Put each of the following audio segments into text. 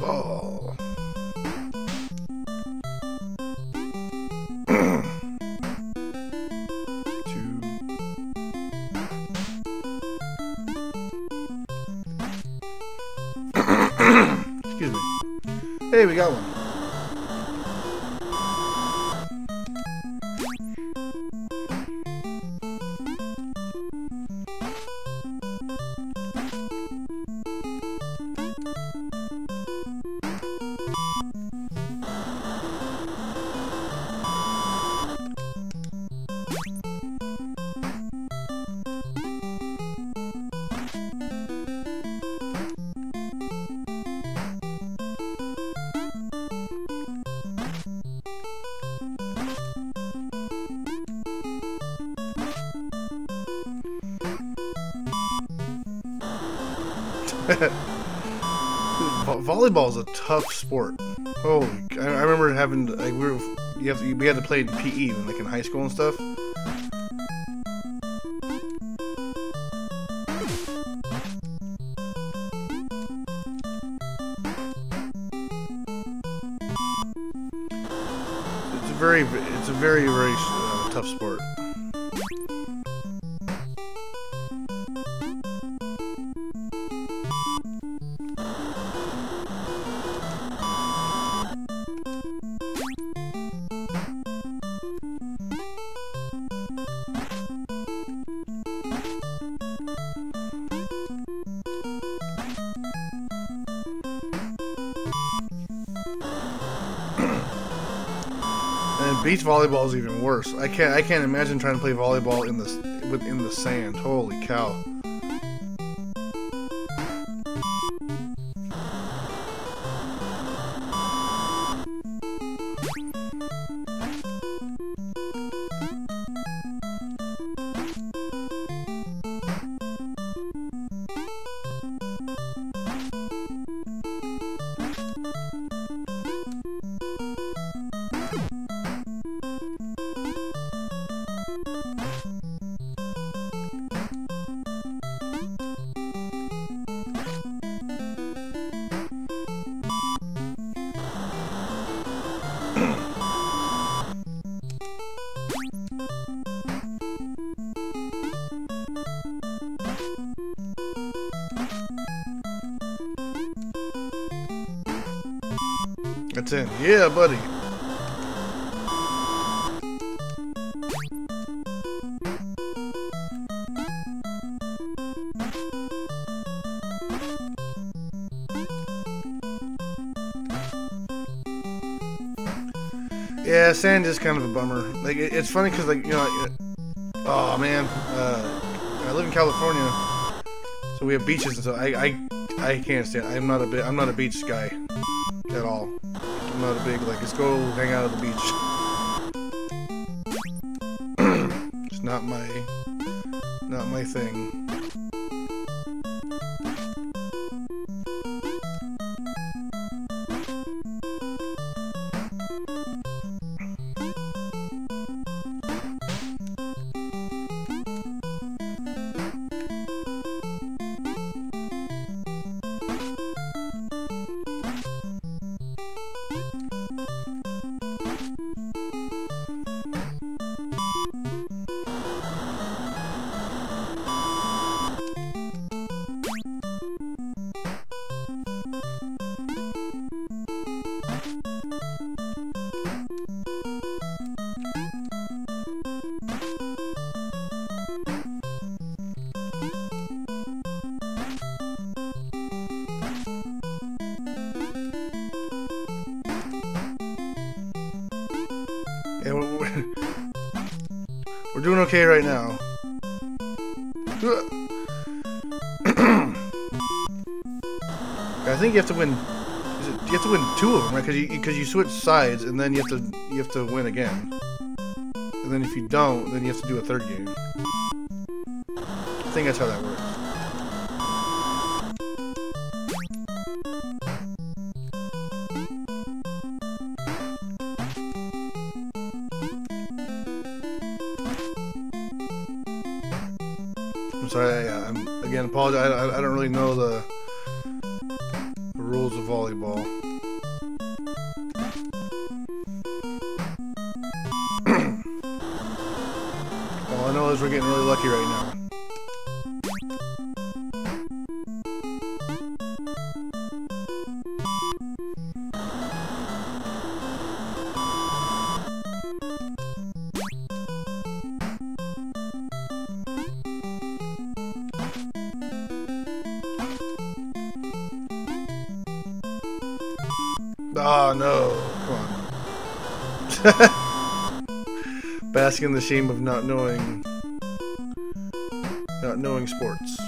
Volleyball. Two. Excuse me. Hey, we got one. Volleyball is a tough sport. Holy! I remember having to, like we had to play PE when, like in high school and stuff. It's a very, very tough sport. Beach volleyball is even worse. I can't imagine trying to play volleyball in the sand. Holy cow! That's it. Yeah, buddy. Yeah, sand is kind of a bummer. Like, it's funny because, like, you know, oh man, I live in California, so we have beaches, and so I can't stand. I'm not a beach guy at all. I'm not a big, like, let's go hang out at the beach. It's not my thing. We're doing okay right now. I think you have to win. You have to win two of them, right? Because you switch sides, and then you have to win again. and then if you don't, then you have to do a third game. I think that's how that works. I'm sorry, I'm again apologize. I don't really know the rules of volleyball. All I know is we're getting really lucky right now. Oh no, come on. Bask in the shame of not knowing sports. I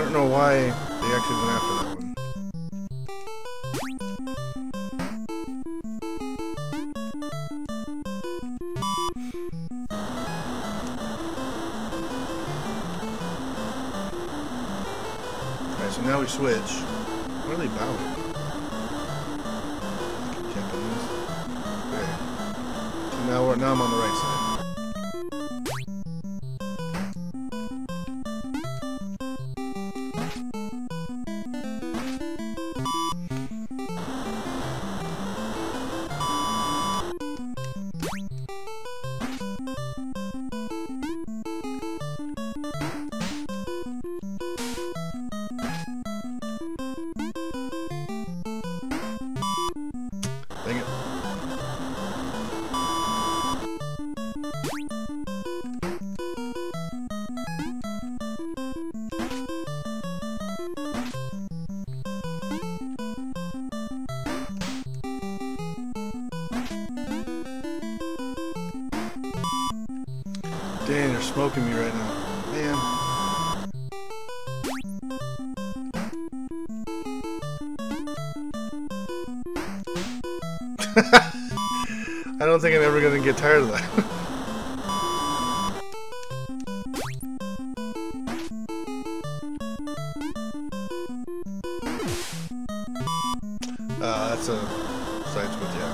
don't know why they actually went after that one. Alright, so now we switch. Where are they bowing? I keep checking this. Okay. So now I'm on the right side. Dang, they're smoking me right now. Damn. I don't think I'm ever gonna get tired of that. That's a side switch, yeah.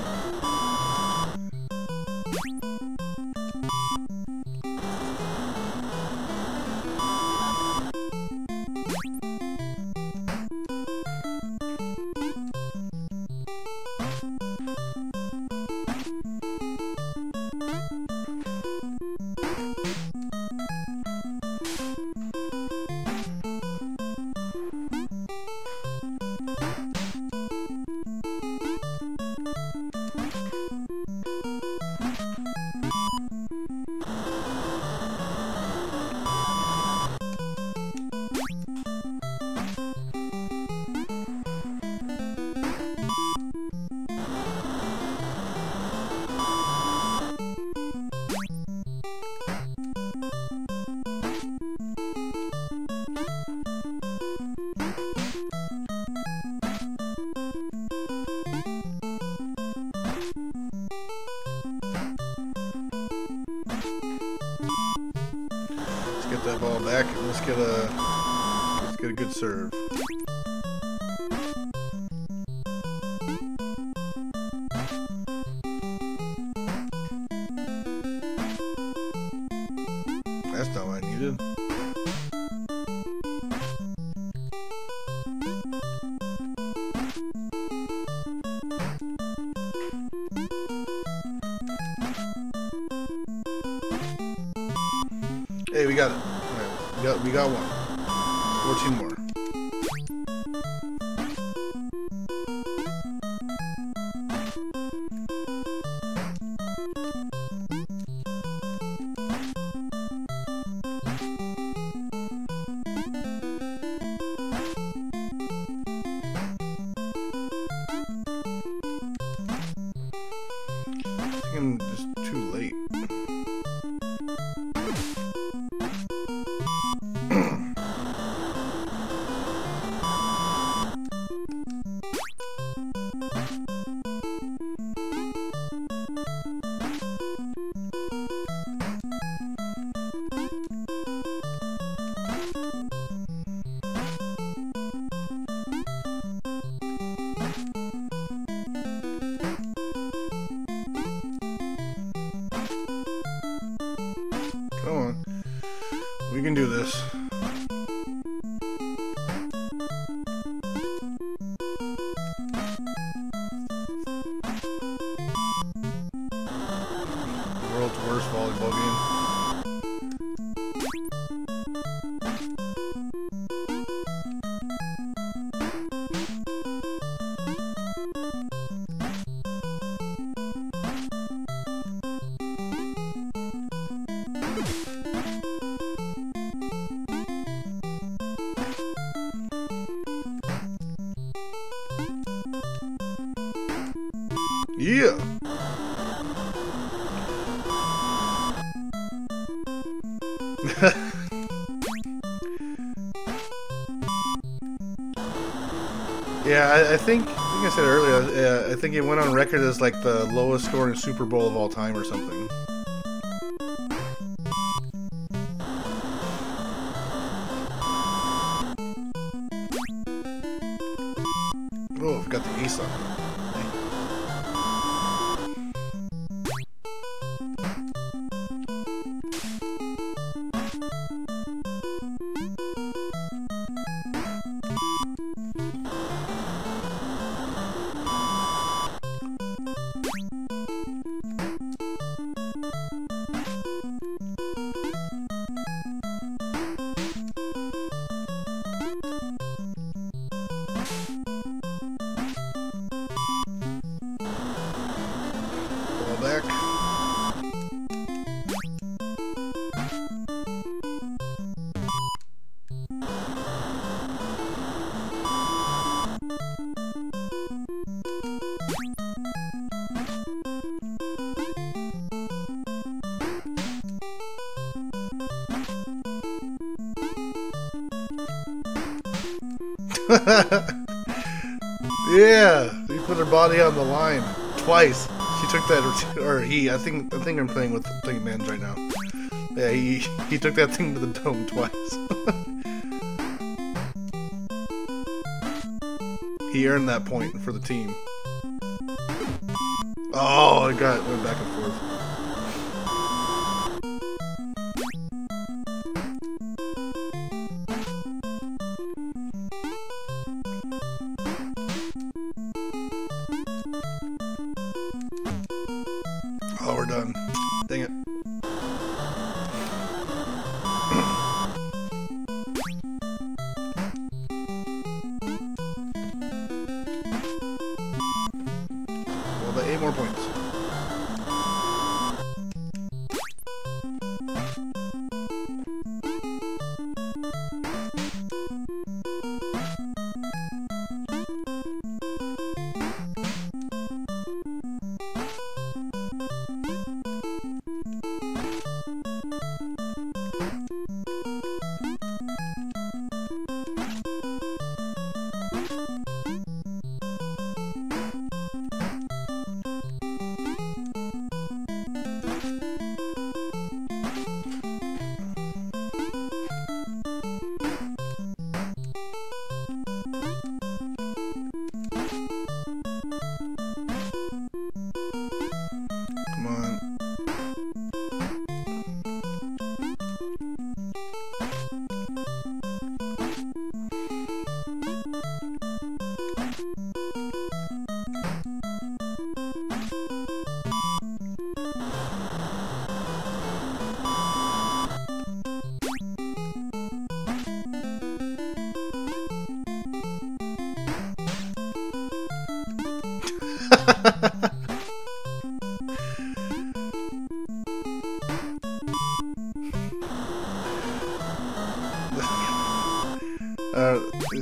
Get that ball back and let's get a good serve. That's not what I needed. Hey, we got it. Alright, we got one. 14 more. can do this. World's worst volleyball game. Yeah! Yeah, I think I said earlier, I think it went on record as like the lowest scoring Super Bowl of all time or something. Oh, I've got the ace on. Yeah, he put her body on the line twice. She took that, or he. I think I'm playing with Thingy Mans right now. Yeah, he took that thing to the dome twice. He earned that point for the team. Oh, I got it. Went back and forth. Oh, we're done. Dang it. Well, the 8 more points.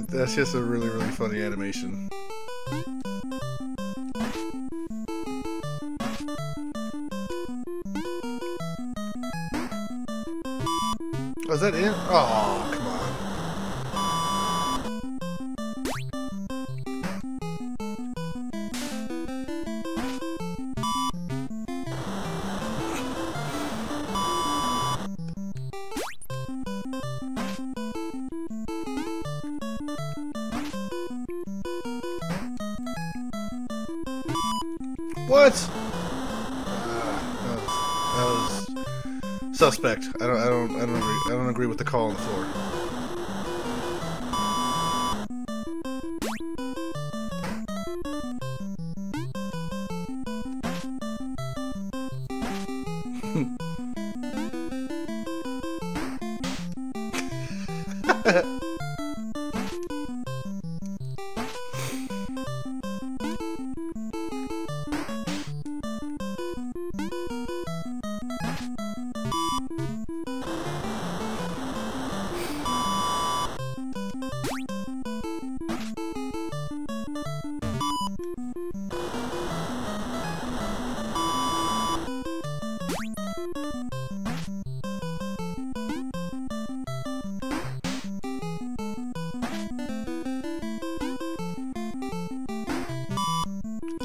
That's just a really funny animation. Oh, is that it? Oh, come on. What? That was suspect. I don't agree with the call on the floor.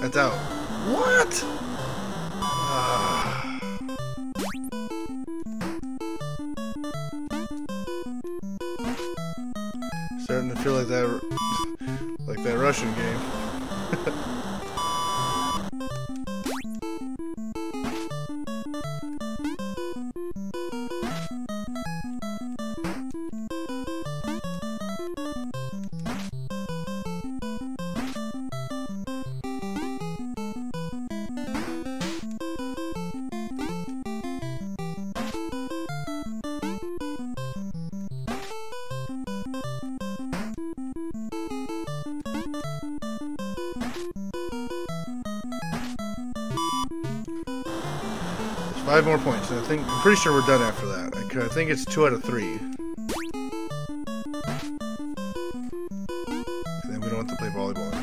That's out. What? Starting to feel like that Russian game. Five more points, and I'm pretty sure we're done after that. I think it's 2 out of 3. And then we don't have to play volleyball anymore.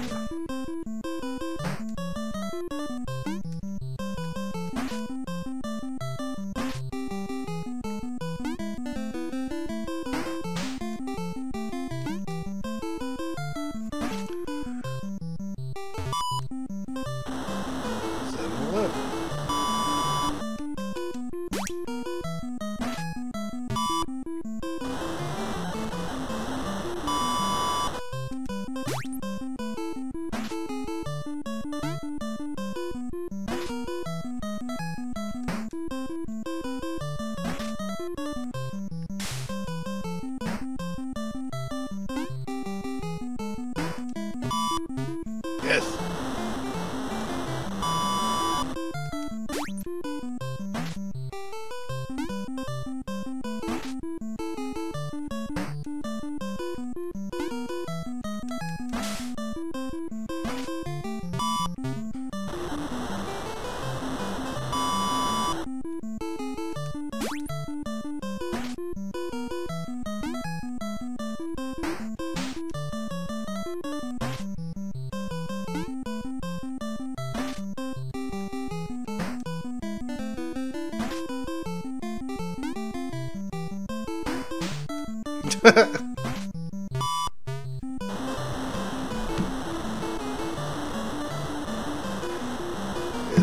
Is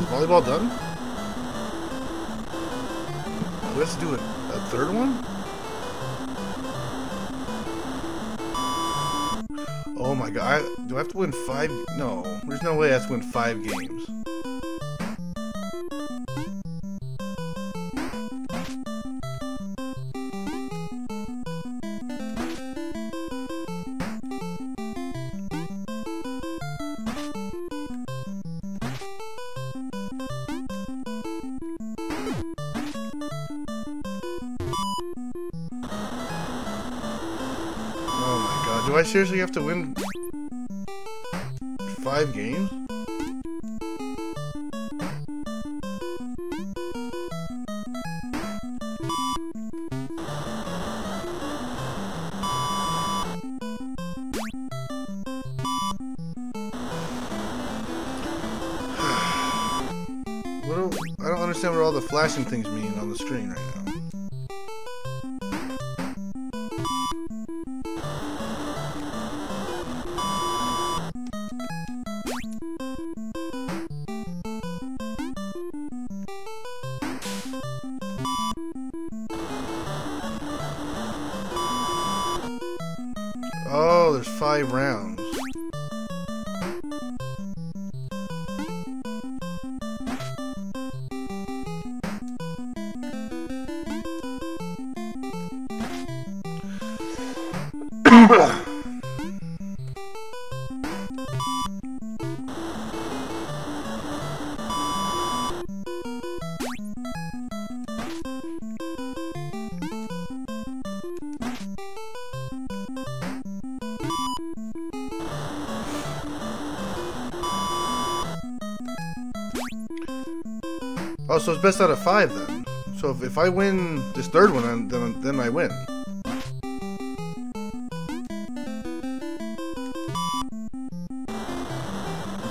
volleyball done? Let's do a third one? Oh my god, do I have to win 5? No, there's no way I have to win 5 games. Do I seriously have to win 5 games? I don't understand what all the flashing things mean on the screen right now. Oh, there's 5 rounds. Oh, so it's best out of 5 then. So if I win this third one, then I win.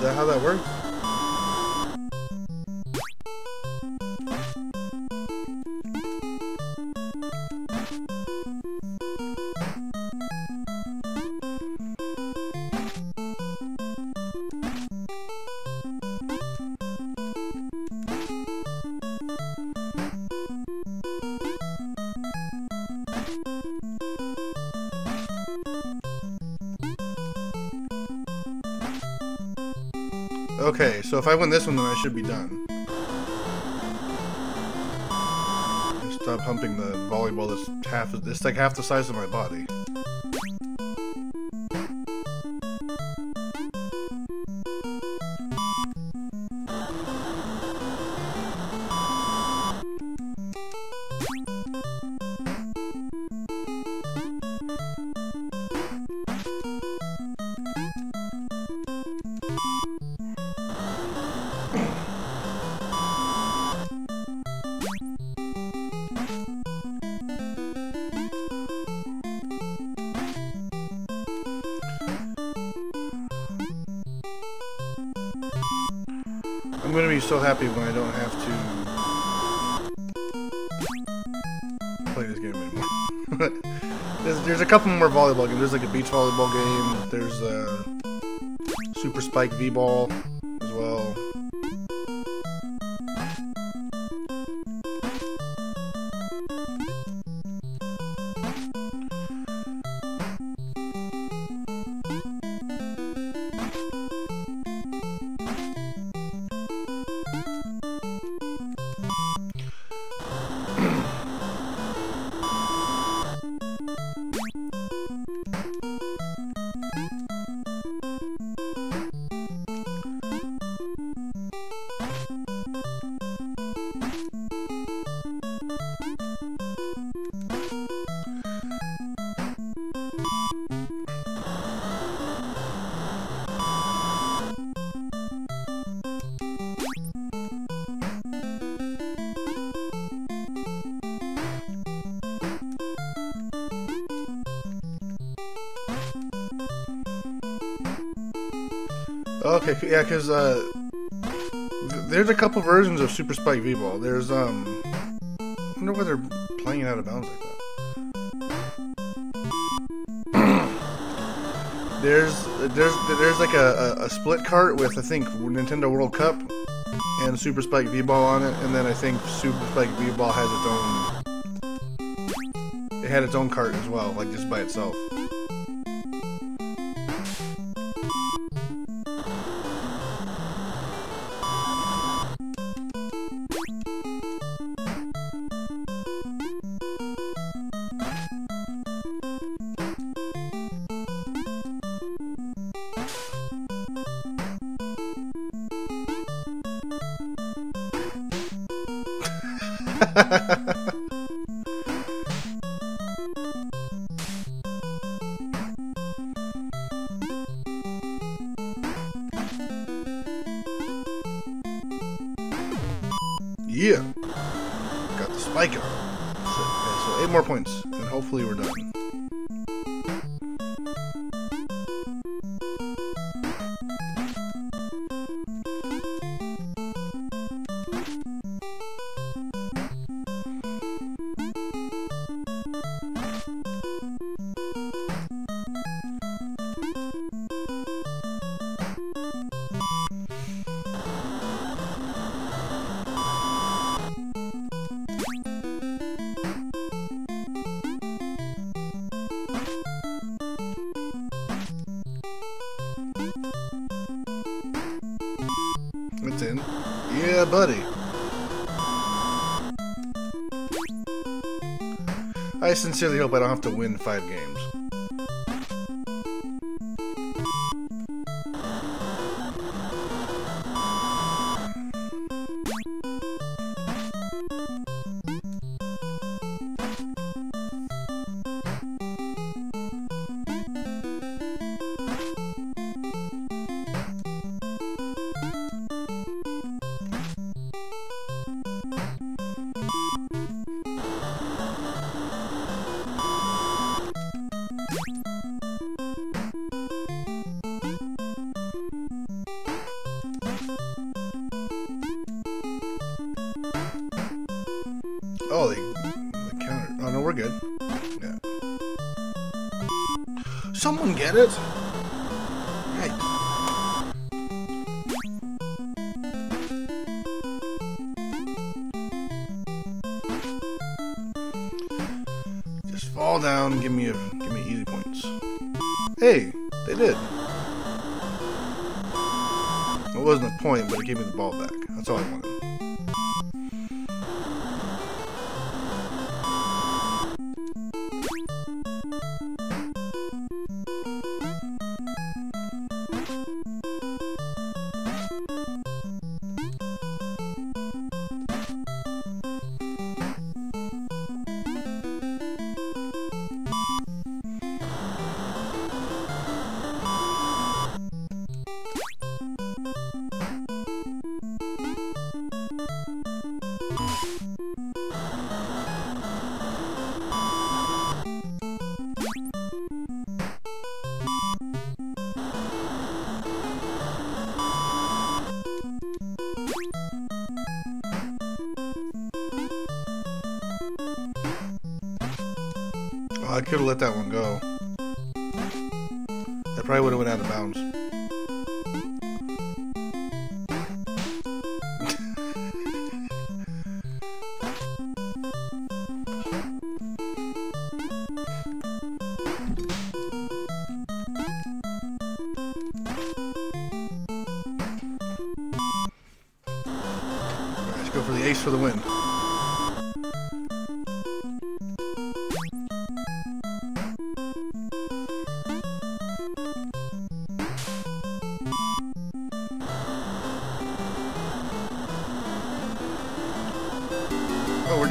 Is that how that works? Okay, so if I win this one, then I should be done. Stop humping the volleyball that's it's like half the size of my body. I'm gonna be so happy when I don't have to play this game anymore. There's a couple more volleyball games. There's like a beach volleyball game. There's Super Spike V-Ball as well. Okay, yeah, because there's a couple versions of Super Spike V-Ball. There's, I wonder why they're playing it out of bounds like that. there's like a split cart with, I think, Nintendo World Cup and Super Spike V-Ball on it, and then I think Super Spike V-Ball has it had its own cart as well, like just by itself. Yeah, got the spike up. So 8 more points, and hopefully we're done. It's in. Yeah, buddy. I sincerely hope I don't have to win 5 games. we're good. Yeah. Someone get it? Hey. Just fall down and give me easy points. Hey, they did. It wasn't a point, but it gave me the ball back. That's all I wanted. I could have let that one go. That probably would have went out of bounds. Right, let's go for the ace for the win.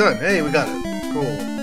Done. Hey, we got it. Cool.